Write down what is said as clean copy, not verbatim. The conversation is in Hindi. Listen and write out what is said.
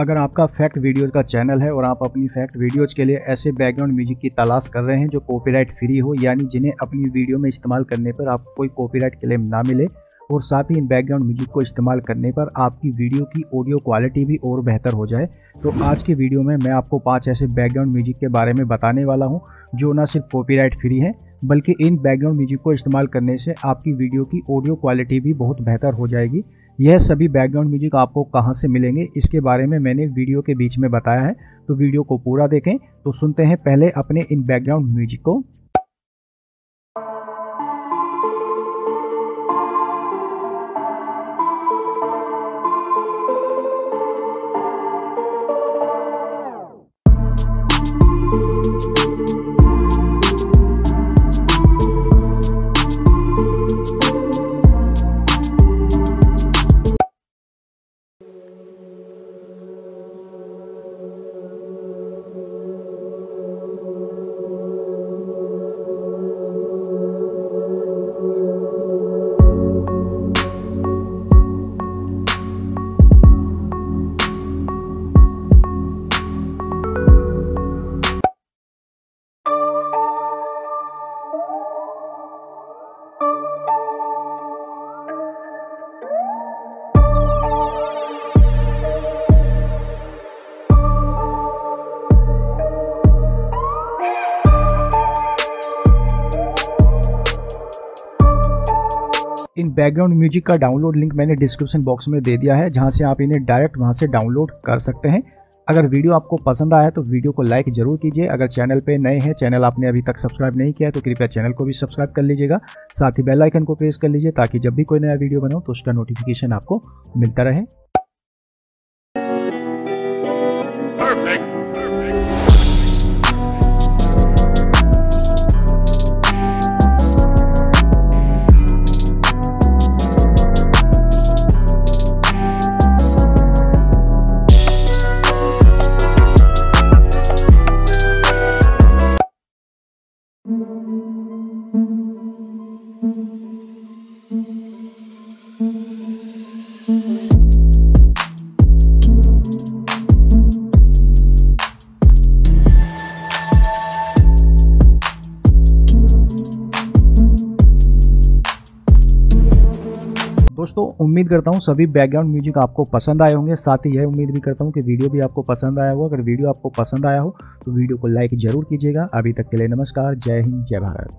अगर आपका फैक्ट वीडियोज़ का चैनल है और आप अपनी फैक्ट वीडियोज़ के लिए ऐसे बैकग्राउंड म्यूजिक की तलाश कर रहे हैं जो कॉपीराइट फ्री हो, यानी जिन्हें अपनी वीडियो में इस्तेमाल करने पर आपको कोई कॉपीराइट क्लेम ना मिले, और साथ ही इन बैकग्राउंड म्यूजिक को इस्तेमाल करने पर आपकी वीडियो की ऑडियो क्वालिटी भी और बेहतर हो जाए, तो आज की वीडियो में मैं आपको 5 ऐसे बैकग्राउंड म्यूजिक के बारे में बताने वाला हूँ जो ना सिर्फ कॉपीराइट फ्री हैं बल्कि इन बैकग्राउंड म्यूजिक को इस्तेमाल करने से आपकी वीडियो की ऑडियो क्वालिटी भी बहुत बेहतर हो जाएगी। यह सभी बैकग्राउंड म्यूजिक आपको कहां से मिलेंगे इसके बारे में मैंने वीडियो के बीच में बताया है, तो वीडियो को पूरा देखें। तो सुनते हैं पहले अपने इन बैकग्राउंड म्यूजिक को। इन बैकग्राउंड म्यूजिक का डाउनलोड लिंक मैंने डिस्क्रिप्शन बॉक्स में दे दिया है, जहां से आप इन्हें डायरेक्ट वहां से डाउनलोड कर सकते हैं। अगर वीडियो आपको पसंद आया तो वीडियो को लाइक जरूर कीजिए। अगर चैनल पे नए हैं, चैनल आपने अभी तक सब्सक्राइब नहीं किया है तो कृपया चैनल को भी सब्सक्राइब कर लीजिएगा, साथ ही बेल आइकन को प्रेस कर लीजिए ताकि जब भी कोई नया वीडियो बनाओ तो उसका नोटिफिकेशन आपको मिलता रहे। दोस्तों, उम्मीद करता हूँ सभी बैकग्राउंड म्यूजिक आपको पसंद आए होंगे, साथ ही यह उम्मीद भी करता हूँ कि वीडियो भी आपको पसंद आया होगा। अगर वीडियो आपको पसंद आया हो तो वीडियो को लाइक जरूर कीजिएगा। अभी तक के लिए नमस्कार, जय हिंद, जय भारत।